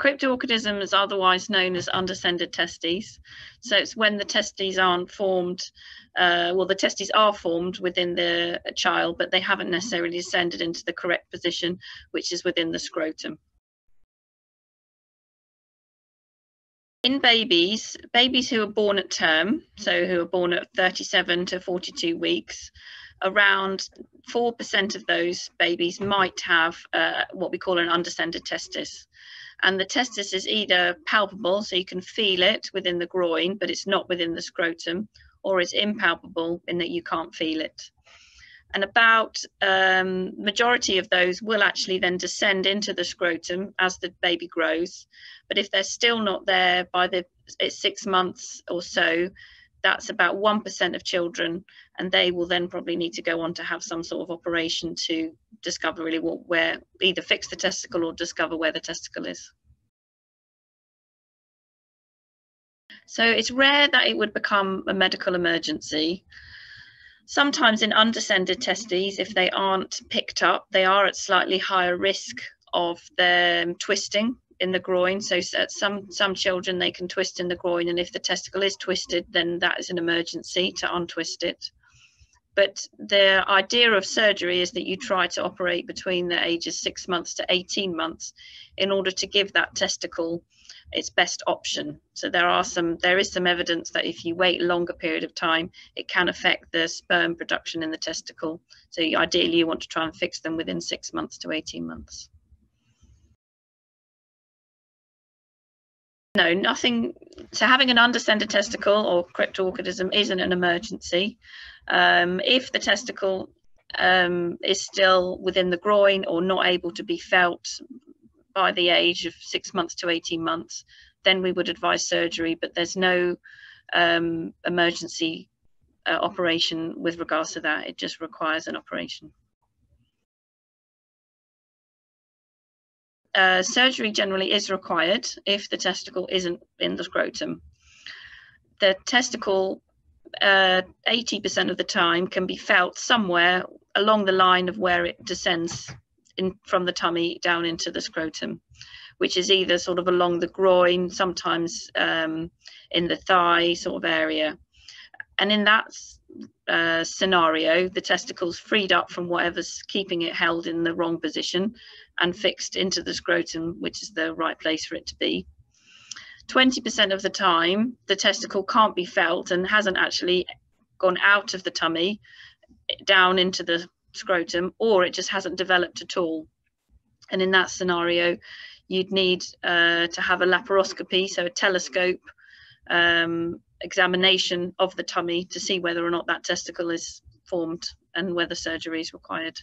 Cryptorchidism is otherwise known as undescended testes. So it's when the testes aren't formed, well, the testes are formed within the child, but they haven't necessarily descended into the correct position, which is within the scrotum. In babies, who are born at term, so who are born at 37 to 42 weeks, around 4% of those babies might have what we call an undescended testis. And the testis is either palpable, so you can feel it within the groin, but it's not within the scrotum, or it's impalpable in that you can't feel it. And about majority of those will actually then descend into the scrotum as the baby grows. But if they're still not there by the 6 months or so, that's about 1% of children. And they will then probably need to go on to have some sort of operation to discover really what, where, either fix the testicle or discover where the testicle is. So it's rare that it would become a medical emergency. Sometimes in undescended testes, if they aren't picked up, they are at slightly higher risk of them twisting in the groin. So at some children, they can twist in the groin, and if the testicle is twisted, then that is an emergency to untwist it. But the idea of surgery is that you try to operate between the ages 6 months to 18 months in order to give that testicle its best option. So there is some evidence that if you wait a longer period of time, it can affect the sperm production in the testicle. So ideally, you want to try and fix them within 6 months to 18 months. No, nothing. So having an undescended testicle or cryptorchidism isn't an emergency. If the testicle is still within the groin or not able to be felt by the age of 6 months to 18 months, then we would advise surgery, but there's no emergency operation with regards to that. It just requires an operation. Surgery generally is required if the testicle isn't in the scrotum. The testicle, 80% of the time, can be felt somewhere along the line of where it descends from the tummy down into the scrotum, which is either sort of along the groin, sometimes in the thigh sort of area. And in that scenario, the testicle's freed up from whatever's keeping it held in the wrong position and fixed into the scrotum, which is the right place for it to be. 20% of the time, the testicle can't be felt and hasn't actually gone out of the tummy down into the scrotum, or it just hasn't developed at all. And in that scenario, you'd need to have a laparoscopy, so a telescope examination of the tummy to see whether or not that testicle is formed and whether surgery is required.